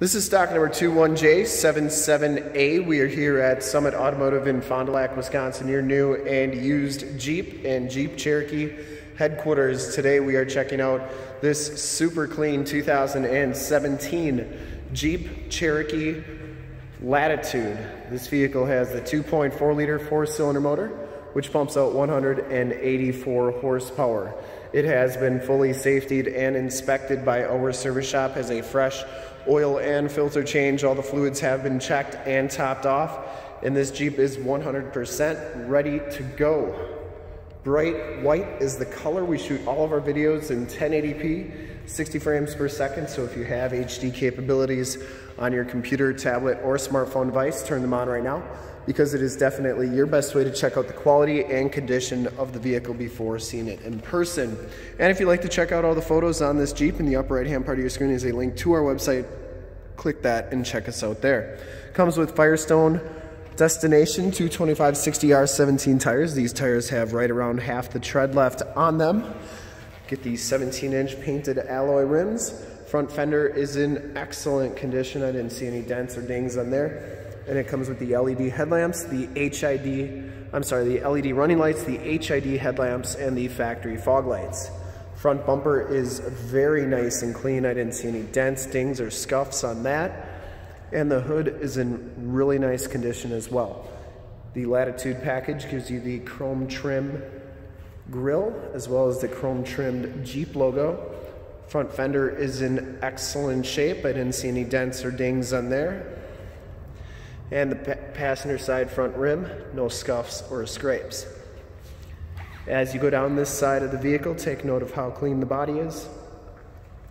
This is stock number 21J77A. We are here at Summit Automotive in Fond du Lac, Wisconsin, your new and used Jeep and Jeep Cherokee headquarters. Today we are checking out this super clean 2017 Jeep Cherokee Latitude. This vehicle has the 2.4 liter four-cylinder motor, which pumps out 184 horsepower. It has been fully safetied and inspected by our service shop, has a fresh oil and filter change. All the fluids have been checked and topped off, and this Jeep is 100% ready to go. Bright white is the color. We shoot all of our videos in 1080p, 60 frames per second, so if you have HD capabilities on your computer, tablet, or smartphone device, turn them on right now, because it is definitely your best way to check out the quality and condition of the vehicle before seeing it in person. And if you'd like to check out all the photos on this Jeep, in the upper right-hand part of your screen is a link to our website. Click that and check us out there. Comes with Firestone Destination 225 60R17 tires. These tires have right around half the tread left on them. Get these 17-inch painted alloy rims. Front fender is in excellent condition. I didn't see any dents or dings on there. And it comes with the LED headlamps, the LED running lights, the HID headlamps, and the factory fog lights. Front bumper is very nice and clean. I didn't see any dents, dings, or scuffs on that. And the hood is in really nice condition as well. The Latitude package gives you the chrome trim grille as well as the chrome trimmed Jeep logo. Front fender is in excellent shape. I didn't see any dents or dings on there. And the passenger side front rim, no scuffs or scrapes. As you go down this side of the vehicle, take note of how clean the body is,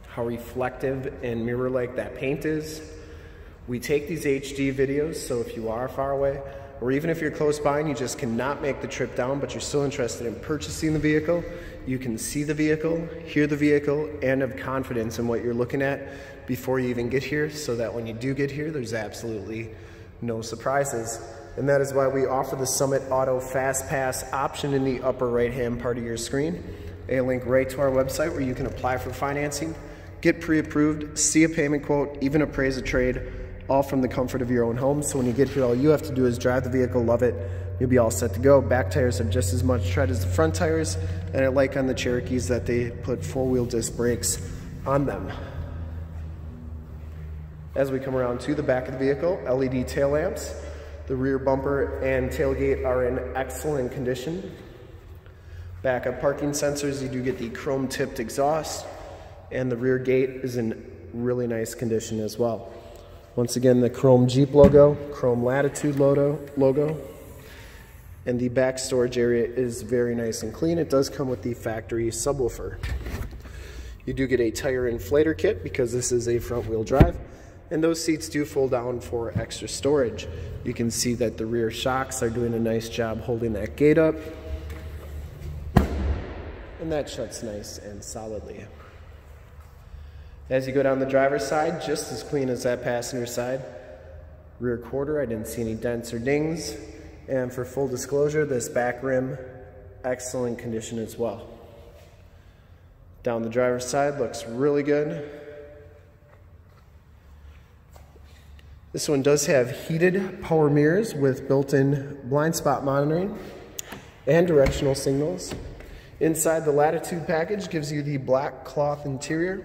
how reflective and mirror-like that paint is. We take these HD videos, so if you are far away, or even if you're close by and you just cannot make the trip down, but you're still interested in purchasing the vehicle, you can see the vehicle, hear the vehicle, and have confidence in what you're looking at before you even get here, so that when you do get here, there's absolutely no surprises. And that is why we offer the Summit Auto Fast Pass option in the upper right-hand part of your screen. A link right to our website where you can apply for financing, get pre-approved, see a payment quote, even appraise a trade, all from the comfort of your own home. So when you get here, all you have to do is drive the vehicle, love it, you'll be all set to go. Back tires have just as much tread as the front tires, and I like on the Cherokees that they put four-wheel disc brakes on them. As we come around to the back of the vehicle, LED tail lamps, the rear bumper and tailgate are in excellent condition. Backup parking sensors, you do get the chrome-tipped exhaust, and the rear gate is in really nice condition as well. Once again, the chrome Jeep logo, chrome Latitude logo, and the back storage area is very nice and clean. It does come with the factory subwoofer. You do get a tire inflator kit because this is a front-wheel drive, and those seats do fold down for extra storage. You can see that the rear shocks are doing a nice job holding that gate up, and that shuts nice and solidly. As you go down the driver's side, just as clean as that passenger side. Rear quarter, I didn't see any dents or dings. And for full disclosure, this back rim, excellent condition as well. Down the driver's side, looks really good. This one does have heated power mirrors with built-in blind spot monitoring and directional signals. Inside, the Latitude package gives you the black cloth interior.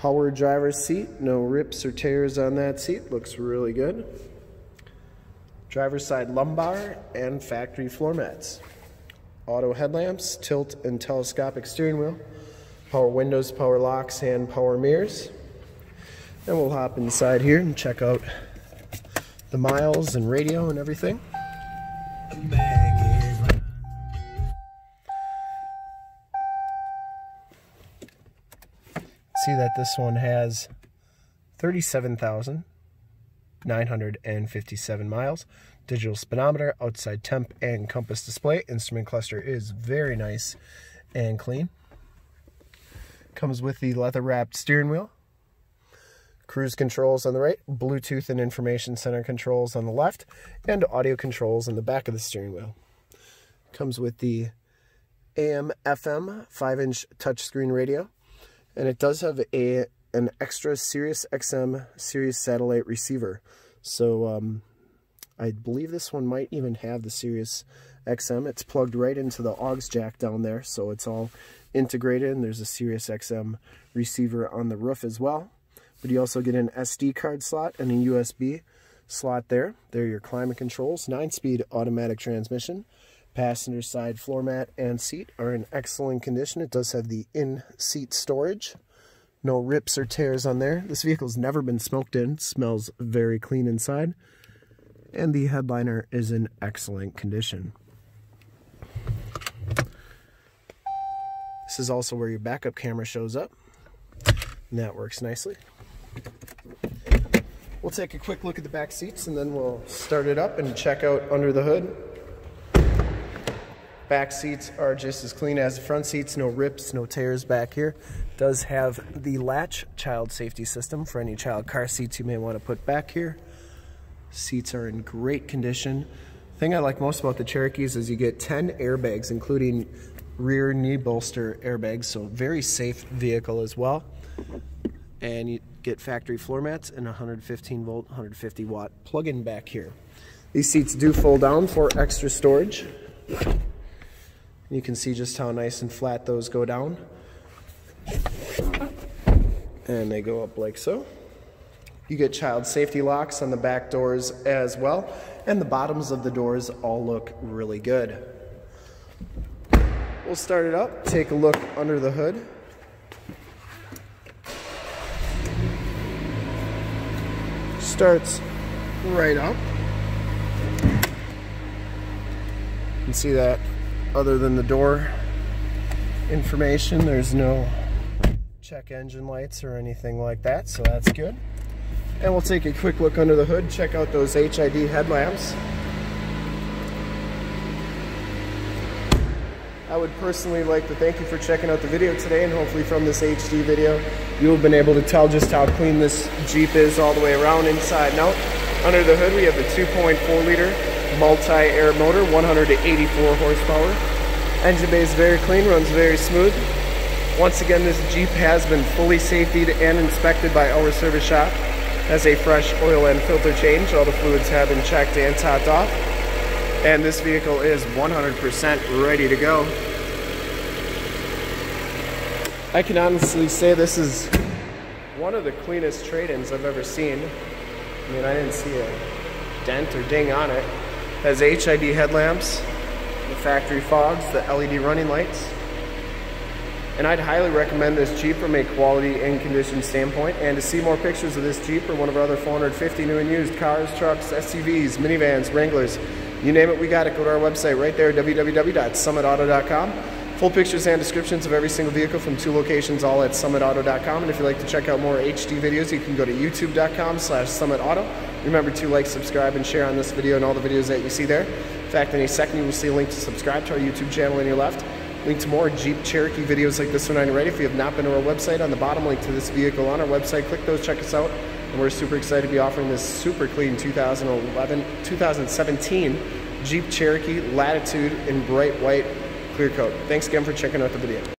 Power driver's seat, no rips or tears on that seat, looks really good. Driver's side lumbar and factory floor mats. Auto headlamps, tilt and telescopic steering wheel, power windows, power locks, and power mirrors. And we'll hop inside here and check out the miles and radio and everything. See that this one has 37,957 miles. Digital speedometer, outside temp and compass display. Instrument cluster is very nice and clean. Comes with the leather-wrapped steering wheel. Cruise controls on the right, Bluetooth and information center controls on the left, and audio controls on the back of the steering wheel. Comes with the AM/FM 5-inch touchscreen radio. And it does have a an extra Sirius XM Sirius satellite receiver. So I believe this one might even have the Sirius XM. It's plugged right into the aux jack down there, so it's all integrated, and there's a Sirius XM receiver on the roof as well. But you also get an SD card slot and a USB slot there. There are your climate controls, 9-speed automatic transmission. Passenger side floor mat and seat are in excellent condition. It does have the in-seat storage. No rips or tears on there. This vehicle's never been smoked in. It smells very clean inside. And the headliner is in excellent condition. This is also where your backup camera shows up, and that works nicely. We'll take a quick look at the back seats, and then we'll start it up and check out under the hood. Back seats are just as clean as the front seats, no rips, no tears back here. Does have the LATCH child safety system for any child car seats you may want to put back here. Seats are in great condition. The thing I like most about the Cherokees is you get 10 airbags, including rear knee bolster airbags, so very safe vehicle as well. And you get factory floor mats and 115 volt, 150 watt plug-in back here. These seats do fold down for extra storage. You can see just how nice and flat those go down. And they go up like so. You get child safety locks on the back doors as well. And the bottoms of the doors all look really good. We'll start it up, take a look under the hood. Starts right up. You can see that. Other than the door information, there's no check engine lights or anything like that, so that's good. And we'll take a quick look under the hood, check out those HID headlamps. I would personally like to thank you for checking out the video today, and hopefully from this HD video you'll have been able to tell just how clean this Jeep is all the way around, inside and out. Under the hood we have the 2.4 liter multi-air motor, 184 horsepower. Engine bay is very clean, runs very smooth. Once again, this Jeep has been fully safetied and inspected by our service shop. Has a fresh oil and filter change. All the fluids have been checked and topped off. And this vehicle is 100% ready to go. I can honestly say this is one of the cleanest trade-ins I've ever seen. I mean, I didn't see a dent or ding on it. Has HID headlamps, the factory fogs, the LED running lights. And I'd highly recommend this Jeep from a quality and condition standpoint. And to see more pictures of this Jeep or one of our other 450 new and used cars, trucks, SUVs, minivans, Wranglers, you name it, we got it. Go to our website right there, www.summitauto.com. Full pictures and descriptions of every single vehicle from 2 locations, all at summitauto.com. And if you'd like to check out more HD videos, you can go to youtube.com/summitauto. Remember to like, subscribe, and share on this video and all the videos that you see there. In fact, in a second, you will see a link to subscribe to our YouTube channel on your left. Link to more Jeep Cherokee videos like this one on your right. If you have not been to our website, on the bottom link to this vehicle on our website, click those, check us out. And we're super excited to be offering this super clean 2017 Jeep Cherokee Latitude in bright white clear coat. Thanks again for checking out the video.